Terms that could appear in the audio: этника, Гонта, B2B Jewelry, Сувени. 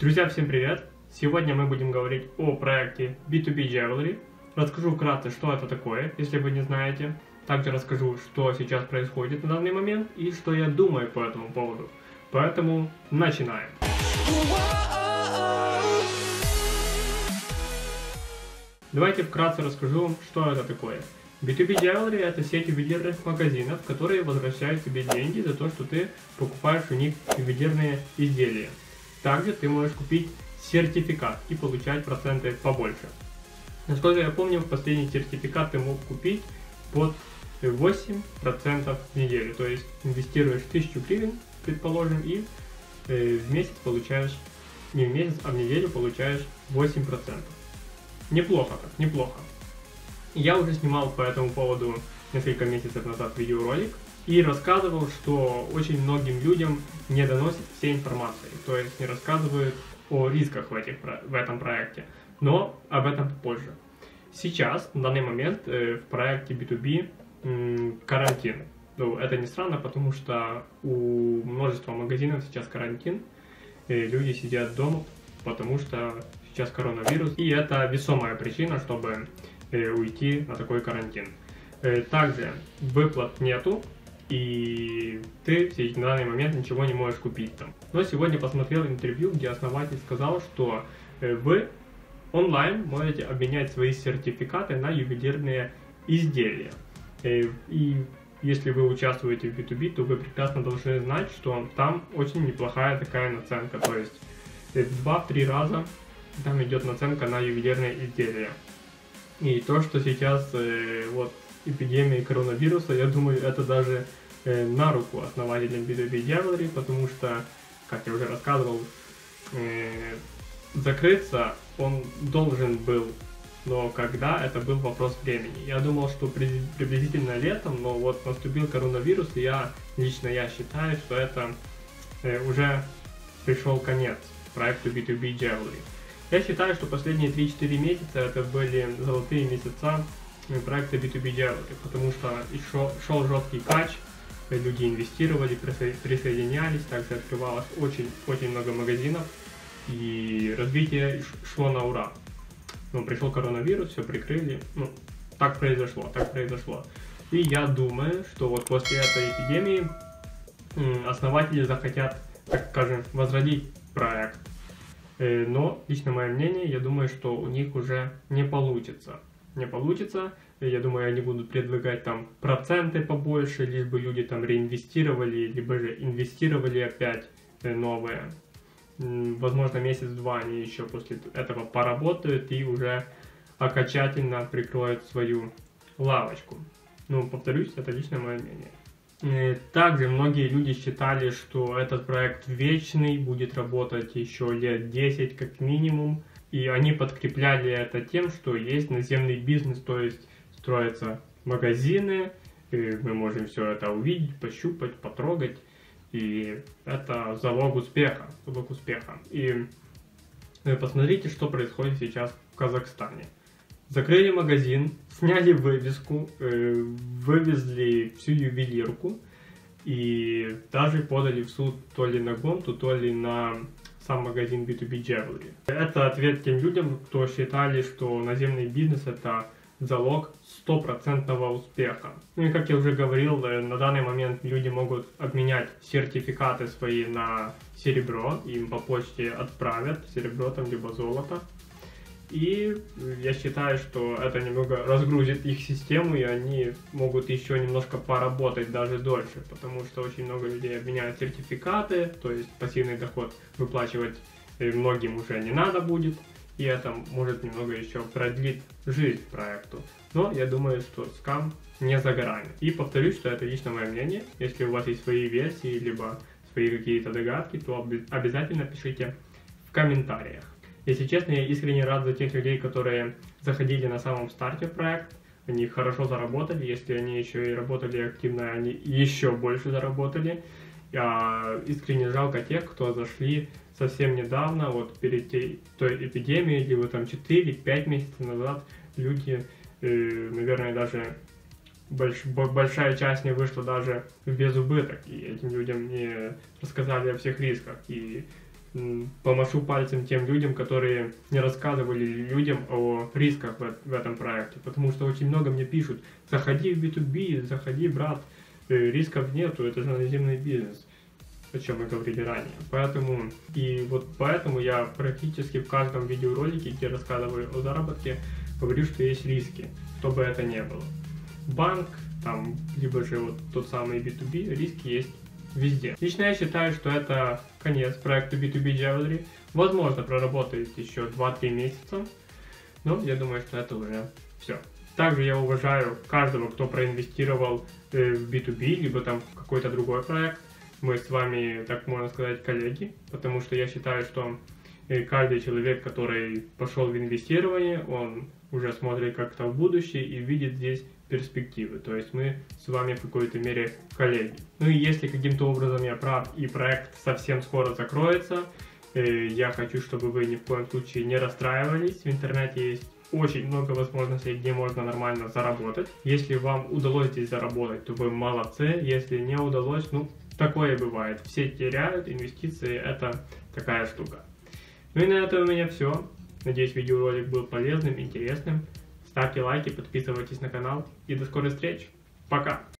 Друзья, всем привет! Сегодня мы будем говорить о проекте B2B Jewelry. Расскажу вкратце, что это такое, если вы не знаете. Также расскажу, что сейчас происходит на данный момент и что я думаю по этому поводу. Поэтому начинаем! Давайте вкратце расскажу, что это такое. B2B Jewelry — это сеть ювелирных магазинов, которые возвращают тебе деньги за то, что ты покупаешь у них ювелирные изделия. Также ты можешь купить сертификат и получать проценты побольше. Насколько я помню, последний сертификат ты мог купить под 8% в неделю. То есть инвестируешь 1000 гривен, предположим, и в месяц получаешь, не в месяц, а в неделю получаешь 8%. Неплохо так, неплохо. Я уже снимал по этому поводу несколько месяцев назад видеоролик и рассказывал, что очень многим людям не доносят всей информации, то есть не рассказывают о рисках в этом проекте, но об этом позже. Сейчас, на данный момент, в проекте B2B карантин. Ну, это не странно, потому что у множества магазинов сейчас карантин, люди сидят дома, потому что сейчас коронавирус, и это весомая причина, чтобы уйти на такой карантин. Также выплат нету, и ты на данный момент ничего не можешь купить там. Но сегодня посмотрел интервью, где основатель сказал, что вы онлайн можете обменять свои сертификаты на ювелирные изделия. И если вы участвуете в B2B, то вы прекрасно должны знать, что там очень неплохая такая наценка, то есть 2-3 раза там идет наценка на ювелирные изделия. И то, что сейчас вот эпидемия коронавируса, я думаю, это даже на руку основателям B2B Jewelry, потому что, как я уже рассказывал, закрыться он должен был, но когда — это был вопрос времени. Я думал, что приблизительно летом, но вот наступил коронавирус, и лично я считаю, что это уже пришел конец проекту B2B Jewelry. Я считаю, что последние 3-4 месяца это были золотые месяца проекта B2B Jewelry, потому что шел жесткий кач, люди инвестировали, присоединялись, также открывалось очень много магазинов, и развитие шло на ура. Но пришел коронавирус, все прикрыли, так произошло. И я думаю, что вот после этой эпидемии основатели захотят, так скажем, возродить проект. Но, лично мое мнение, я думаю, что у них уже не получится. Я думаю, они будут предлагать там проценты побольше, лишь бы люди там реинвестировали, либо же инвестировали опять новые. Возможно, месяц-два они еще после этого поработают и уже окончательно прикроют свою лавочку. Ну, повторюсь, это лично мое мнение. Также многие люди считали, что этот проект вечный, будет работать еще лет 10 как минимум. И они подкрепляли это тем, что есть наземный бизнес, то есть строятся магазины, и мы можем все это увидеть, пощупать, потрогать. И это залог успеха. И посмотрите, что происходит сейчас в Казахстане. Закрыли магазин, сняли вывеску, вывезли всю ювелирку и даже подали в суд то ли на Гонту, то ли на сам магазин B2B Jewelry. Это ответ тем людям, кто считали, что наземный бизнес — это залог стопроцентного успеха. Ну и, как я уже говорил, на данный момент люди могут обменять сертификаты свои на серебро, им по почте отправят серебро там либо золото. И я считаю, что это немного разгрузит их систему, и они могут еще немножко поработать даже дольше, потому что очень много людей обменяют сертификаты, то есть пассивный доход выплачивать многим уже не надо будет, и это может немного еще продлить жизнь проекту. Но я думаю, что скам не за горами. И повторюсь, что это лично мое мнение. Если у вас есть свои версии, либо свои какие-то догадки, то обязательно пишите в комментариях. Если честно, я искренне рад за тех людей, которые заходили на самом старте в проект. Они хорошо заработали, если они еще и работали активно, они еще больше заработали. Я искренне жалко тех, кто зашли совсем недавно, вот перед той эпидемией, либо там 4-5 месяцев назад люди, наверное, даже большая часть не вышла даже без убыток, и этим людям не рассказали о всех рисках. И помашу пальцем тем людям, которые не рассказывали людям о рисках в этом проекте. Потому что очень много мне пишут: заходи в B2B, заходи, брат, рисков нету, это же наземный бизнес, о чем мы говорили ранее. Поэтому, и вот поэтому я практически в каждом видеоролике, где рассказываю о заработке, говорю, что есть риски, что бы это ни было. Банк, там, либо же вот тот самый B2B, риски есть везде. Лично я считаю, что это конец проекту B2B Jewelry. Возможно, проработает еще 2-3 месяца, но я думаю, что это уже все. Также я уважаю каждого, кто проинвестировал в B2B, либо там в какой-то другой проект. Мы с вами, так можно сказать, коллеги, потому что я считаю, что каждый человек, который пошел в инвестирование, он уже смотрит как-то в будущее и видит здесь перспективы. То есть мы с вами в какой-то мере коллеги. Ну и если каким-то образом я прав и проект совсем скоро закроется, я хочу, чтобы вы ни в коем случае не расстраивались. В интернете есть очень много возможностей, где можно нормально заработать. Если вам удалось здесь заработать, то вы молодцы. Если не удалось, ну такое бывает. Все теряют, инвестиции — это такая штука. Ну и на этом у меня все. Надеюсь, видеоролик был полезным, интересным. Ставьте лайки, подписывайтесь на канал и до скорых встреч. Пока!